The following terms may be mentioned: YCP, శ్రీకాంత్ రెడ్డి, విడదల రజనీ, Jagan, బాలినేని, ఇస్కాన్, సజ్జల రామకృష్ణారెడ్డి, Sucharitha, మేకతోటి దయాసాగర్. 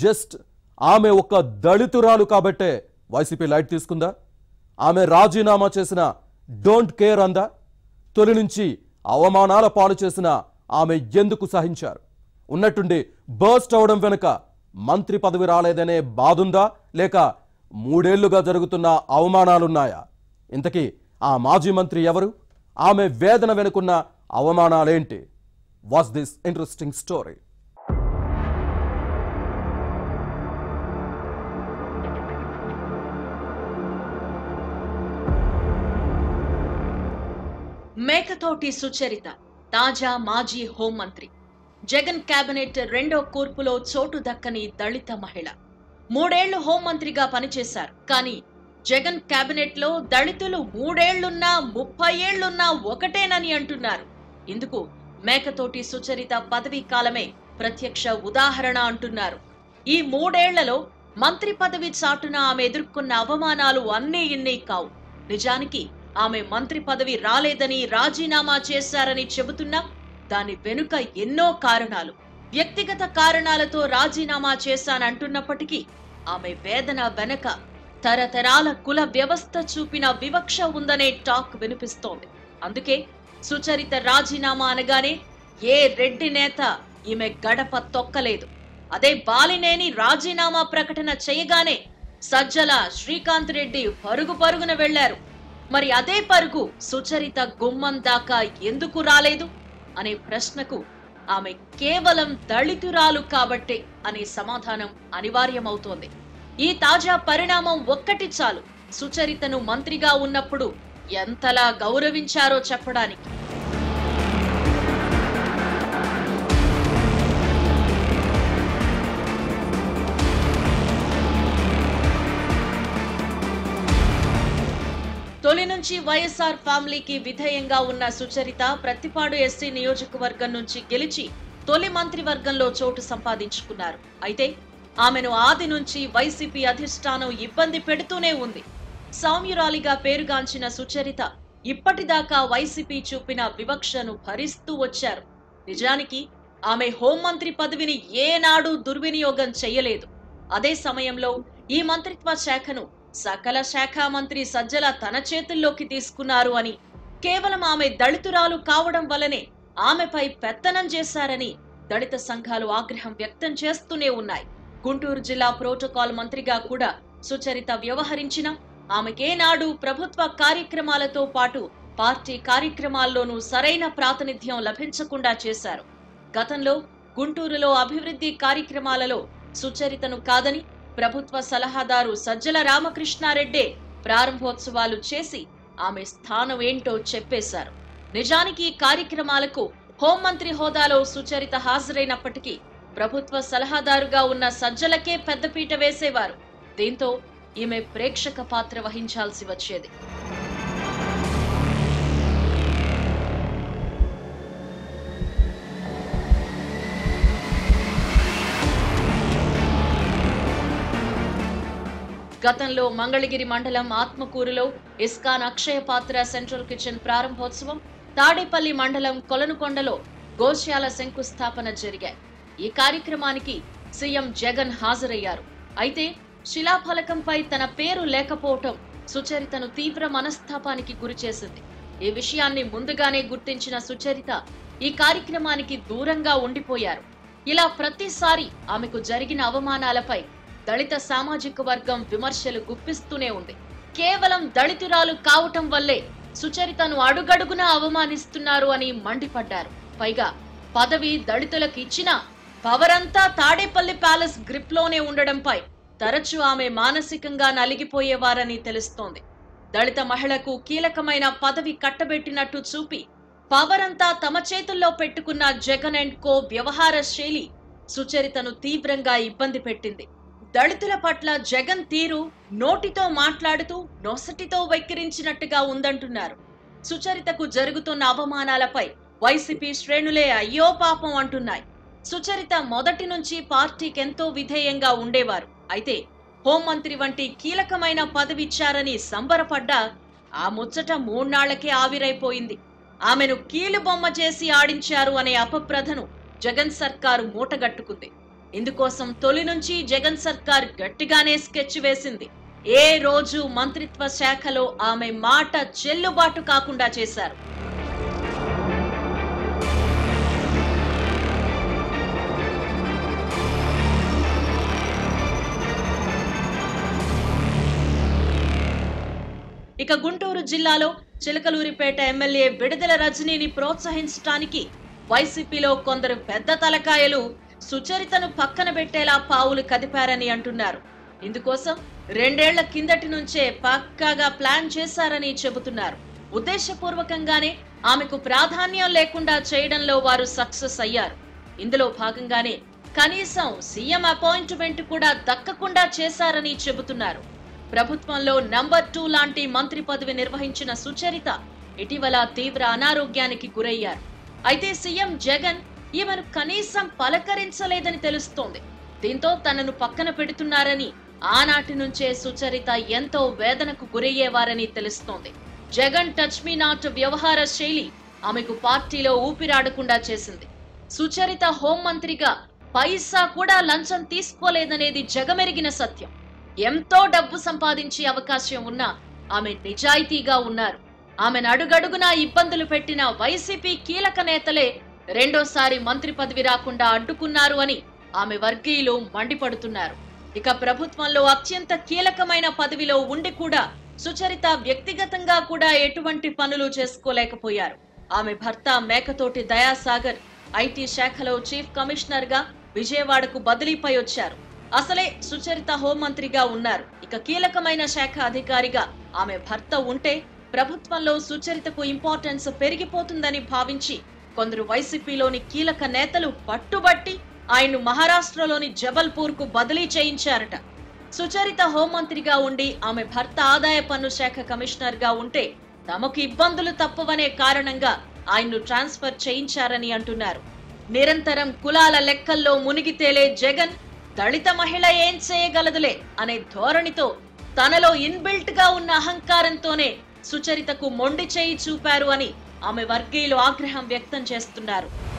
Just ఆమె ఒక దళితురాలు కాబట్టే వైసీపీ లైట్ తీసుకుందా? ఆమె రాజీనామా చేసిన డోంట్ కేర్ అందా? తొలి నుంచి అవమానాల పాలు చేసిన ఆమె ఎందుకు సహించారు? ఉన్నట్టుండి బర్స్ట్ అవడం వెనుక మంత్రి పదవి రాలేదనే బాధుందా, లేక మూడేళ్లుగా జరుగుతున్న అవమానాలున్నాయా? ఇంతకీ ఆ మాజీ మంత్రి ఎవరు? ఆమె వేదన వెనుకున్న అవమానాలేంటి? What's this interesting story? Mekathoti Sucharita, తాజా మాజీ హోంమంత్రి, జగన్ కేబినెట్ రెండో కూర్పులో చోటు దక్కని దళిత మహిళ. 3 ఏళ్లు హోంమంత్రిగా పనిచేశారు. కానీ జగన్ కేబినెట్ లో దళితులు 3 ఏళ్లున్నా 30 ఏళ్లున్నా ఒకటేనని అంటున్నారు. ఇందుకు మేకతోటి సుచరిత పదవీ కాలమే ప్రత్యక్ష ఉదాహరణ అంటున్నారు. ఈ 3 ఏళ్లలో మంత్రి పదవి చాటున ఆమె ఎదుర్కొన్న అవమానాలు అన్నీ ఇన్నీ కావు. నిజానికి ఆమె మంత్రి పదవి రాలేదని, రాజీనామా చేశారని చెబుతున్నా దాని వెనుక ఎన్నో కారణాలు, వ్యక్తిగత కారణాలతో రాజీనామా చేశానంటున్నప్పటికీ ఆమె వేదన వెనుక తరతరాల కుల వ్యవస్థ చూపిన వివక్ష ఉందనే టాక్ వినిపిస్తోంది. అందుకే సుచరిత రాజీనామా అనగానే ఏ రెడ్డి నేత ఈమె గడప తొక్కలేదు. అదే బాలినేని రాజీనామా ప్రకటన చేయగానే సజ్జల, శ్రీకాంత్ రెడ్డి పరుగు పరుగున వెళ్లారు. మరి అదే పరుగు సుచరిత గుమ్మం దాకా ఎందుకు రాలేదు అనే ప్రశ్నకు ఆమె కేవలం దళితురాలు కాబట్టే అనే సమాధానం అనివార్యమవుతోంది. ఈ తాజా పరిణామం ఒక్కటి చాలు సుచరితను మంత్రిగా ఉన్నప్పుడు ఎంతలా గౌరవించారో చెప్పడానికి. తొలి నుంచి వైఎస్ఆర్ ఫ్యామిలీకి విధేయంగా ఉన్న సుచరిత ప్రతిపాడు ఎస్సీ నియోజకవర్గం నుంచి గెలిచి తొలి మంత్రివర్గంలో చోటు సంపాదించుకున్నారు. అయితే ఆమెను ఆది నుంచి వైసీపీ అధిష్టానం ఇబ్బంది పెడుతూనే ఉంది. సౌమ్యురాలిగా పేరుగాంచిన సుచరిత ఇప్పటిదాకా వైసీపీ చూపిన వివక్షను భరిస్తూ వచ్చారు. నిజానికి ఆమె హోంమంత్రి పదవిని ఏనాడు దుర్వినియోగం చేయలేదు. అదే సమయంలో ఈ మంత్రిత్వ శాఖను సకల శాఖ మంత్రి సజ్జల తన చేతుల్లోకి తీసుకున్నారు అని, కేవలం ఆమె దళితురాలు కావడం వల్లనే ఆమెపై పెత్తనం చేశారని దళిత సంఘాలు ఆగ్రహం వ్యక్తం చేస్తూనే ఉన్నాయి. గుంటూరు జిల్లా ప్రోటోకాల్ మంత్రిగా కూడా సుచరిత వ్యవహరించిన ఆమెకేనాడు ప్రభుత్వ కార్యక్రమాలతో పాటు పార్టీ కార్యక్రమాల్లోనూ సరైన ప్రాతినిధ్యం లభించకుండా చేశారు. గతంలో గుంటూరులో అభివృద్ధి కార్యక్రమాలలో సుచరితను కాదని ప్రభుత్వ సలహాదారు సజ్జల రామకృష్ణారెడ్డే ప్రారంభోత్సవాలు చేసి ఆమె స్థానం ఏంటో చెప్పేశారు. నిజానికి ఈ కార్యక్రమాలకు హోంమంత్రి హోదాలో సుచరిత హాజరైనప్పటికీ ప్రభుత్వ సలహాదారుగా ఉన్న సజ్జలకే పెద్దపీట వేసేవారు. దీంతో ఈమె ప్రేక్షక పాత్ర వహించాల్సి వచ్చేది. గతంలో మంగళగిరి మండలం ఆత్మకూరులో ఇస్కాన్ అక్షయ పాత్ర సెంట్రల్ కిచెన్ ప్రారంభోత్సవం, తాడేపల్లి మండలం కొలనుకొండలో గోశాల శంకుస్థాపన జరిగాయి. ఈ కార్యక్రమానికి సీఎం జగన్ హాజరయ్యారు. అయితే శిలాఫలకంపై తన పేరు లేకపోవటం సుచరితను తీవ్ర మనస్తాపానికి గురిచేసింది. ఈ విషయాన్ని ముందుగానే గుర్తించిన సుచరిత ఈ కార్యక్రమానికి దూరంగా ఉండిపోయారు. ఇలా ప్రతిసారి ఆమెకు జరిగిన అవమానాలపై దళిత సామాజిక వర్గం విమర్శలు గుప్పిస్తూనే ఉంది. కేవలం దళితురాలు కావటం వల్లే సుచరితను అడుగడుగునా అవమానిస్తున్నారు అని మండిపడ్డారు. పైగా పదవి దళితులకు ఇచ్చినా పవరంతా తాడేపల్లి ప్యాలెస్ గ్రిప్ లోనే ఉండడంపై తరచూ ఆమె మానసికంగా నలిగిపోయేవారని తెలుస్తోంది. దళిత మహిళకు కీలకమైన పదవి కట్టబెట్టినట్టు చూపి పవరంతా తమ చేతుల్లో పెట్టుకున్న జగన్ అండ్ కో వ్యవహార శైలి సుచరితను తీవ్రంగా ఇబ్బంది పెట్టింది. దళితుల పట్ల జగన్ తీరు నోటితో మాట్లాడుతూ నొసటితో వెక్కిరించినట్టుగా ఉందంటున్నారు. సుచరితకు జరుగుతున్న అవమానాలపై వైసీపీ శ్రేణులే అయ్యో పాపం అంటున్నాయి. సుచరిత మొదటి నుంచి పార్టీకెంతో విధేయంగా ఉండేవారు. అయితే హోంమంత్రి వంటి కీలకమైన పదవిచ్చారని సంబరపడ్డా ఆ ముచ్చట 3 నాళ్లకే ఆవిరైపోయింది. ఆమెను కీలుబొమ్మ చేసి ఆడించారు అనే అపప్రధను జగన్ సర్కారు మూటగట్టుకుంది. ఇందుకోసం తొలి నుంచి జగన్ సర్కార్ గట్టిగానే స్కెచ్ వేసింది. ఏ రోజు మంత్రిత్వ శాఖలో ఆమె మాట చెల్లుబాటు కాకుండా చేశారు. ఇక గుంటూరు జిల్లాలో చిలకలూరిపేట ఎమ్మెల్యే విడదల రజనీని ప్రోత్సహించడానికి వైసీపీలో కొందరు పెద్ద తలకాయలు సుచరితను పక్కన పెట్టేలా పావులు కదిపారని అంటున్నారు. ఇందుకోసం 2 ఏళ్ల కిందటి నుంచే పక్కాగా ప్లాన్ చేశారని చెబుతున్నారు. ఉద్దేశపూర్వకంగానే ఆమెకు ప్రాధాన్యం లేకుండా చేయడంలో వారు సక్సెస్ అయ్యారు. ఇందులో భాగంగానే కనీసం సీఎం అపాయింట్మెంట్ కూడా దక్కకుండా చేశారని చెబుతున్నారు. ప్రభుత్వంలో నంబర్ 2 లాంటి మంత్రి పదవి నిర్వహించిన సుచరిత ఇటీవల తీవ్ర అనారోగ్యానికి గురయ్యారు. అయితే సీఎం జగన్ ఈమెను కనీసం పలకరించలేదని తెలుస్తోంది. దీంతో తనను పక్కన పెడుతున్నారని ఆనాటి నుంచే సుచరిత ఎంతో వేదనకు గురయ్యేవారని తెలుస్తోంది. జగన్ టచ్ మీ నాట్ వ్యవహార శైలి ఆమెకు పార్టీలో ఊపిరాడకుండా చేసింది. సుచరిత హోంమంత్రిగా పైసా కూడా లంచం తీసుకోలేదనేది జగమెరిగిన సత్యం. ఎంతో డబ్బు సంపాదించే అవకాశం ఉన్నా ఆమె నిజాయితీగా ఉన్నారు. ఆమెను అడుగడుగునా ఇబ్బందులు పెట్టిన వైసీపీ కీలక నేతలే రెండోసారి మంత్రి పదవి రాకుండా అడ్డుకున్నారు అని ఆమె వర్గీయులు మండిపడుతున్నారు. ఇక ప్రభుత్వంలో అత్యంత కీలకమైన పదవిలో ఉండి కూడా సుచరిత వ్యక్తిగతంగా కూడా ఎటువంటి పనులు చేసుకోలేకపోయారు. ఆమె భర్త మేకతోటి దయాసాగర్ ఐటీ శాఖలో చీఫ్ కమిషనర్ గా విజయవాడకు బదిలీపై వచ్చారు. అసలే సుచరిత హోంమంత్రిగా ఉన్నారు. ఇక కీలకమైన శాఖ అధికారిగా ఆమె భర్త ఉంటే ప్రభుత్వంలో సుచరితకు ఇంపార్టెన్స్ పెరిగిపోతుందని భావించి కొందరు వైసీపీలోని కీలక నేతలు పట్టుబట్టి ఆయన్ను మహారాష్ట్రలోని జబల్పూర్ కు బదిలీ చేయించారట. సుచరిత హోంమంత్రిగా ఉండి ఆమె భర్త ఆదాయ పన్ను శాఖ కమిషనర్ గా ఉంటే తమకు ఇబ్బందులు తప్పవనే కారణంగా ఆయన్ను ట్రాన్స్ఫర్ చేయించారని అంటున్నారు. నిరంతరం కులాల లెక్కల్లో మునిగి తేలే జగన్ దళిత మహిళ ఏం చేయగలదులే అనే ధోరణితో తనలో ఇన్బిల్ట్ గా ఉన్న అహంకారంతోనే సుచరితకు మొండి చేయి చూపారు అని ఆమె వర్గీయులు ఆగ్రహం వ్యక్తం చేస్తున్నారు.